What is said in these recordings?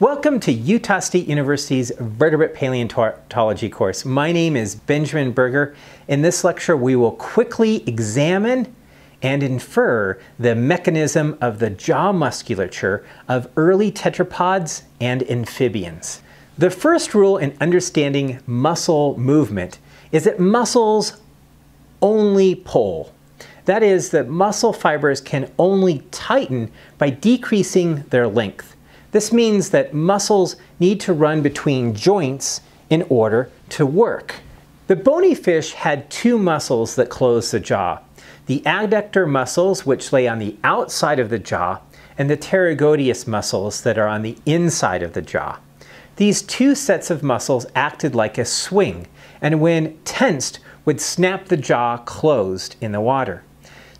Welcome to Utah State University's Vertebrate Paleontology course. My name is Benjamin Burger. In this lecture, we will quickly examine and infer the mechanism of the jaw musculature of early tetrapods and amphibians. The first rule in understanding muscle movement is that muscles only pull. That is, that muscle fibers can only tighten by decreasing their length. This means that muscles need to run between joints in order to work. The bony fish had two muscles that closed the jaw: the adductor muscles, which lay on the outside of the jaw, and the pterygoideus muscles that are on the inside of the jaw. These two sets of muscles acted like a swing, and when tensed, would snap the jaw closed in the water.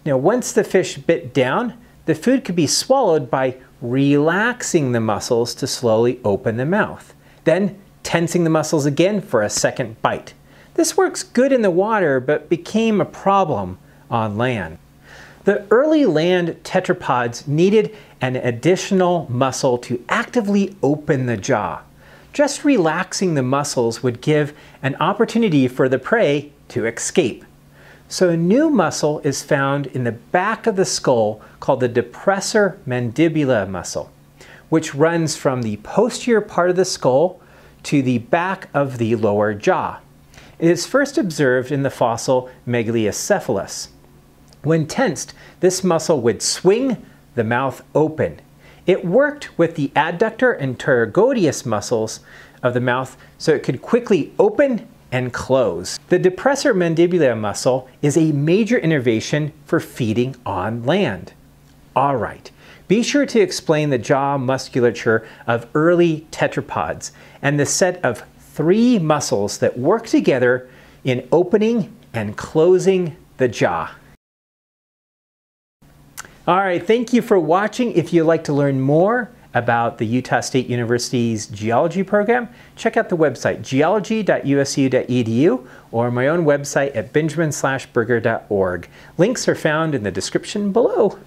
Now, once the fish bit down, the food could be swallowed by relaxing the muscles to slowly open the mouth, then tensing the muscles again for a second bite. This works good in the water, but became a problem on land. The early land tetrapods needed an additional muscle to actively open the jaw. Just relaxing the muscles would give an opportunity for the prey to escape. So a new muscle is found in the back of the skull called the depressor mandibulae muscle, which runs from the posterior part of the skull to the back of the lower jaw. It is first observed in the fossil Megaleocephalus. When tensed, this muscle would swing the mouth open. It worked with the adductor and pterygoideus muscles of the mouth, so it could quickly open and close. The depressor mandibulae muscle is a major innervation for feeding on land. All right, be sure to explain the jaw musculature of early tetrapods and the set of three muscles that work together in opening and closing the jaw. All right, thank you for watching. If you'd like to learn more about the Utah State University's geology program, check out the website geology.usu.edu or my own website at benjamin-burger.org. Links are found in the description below.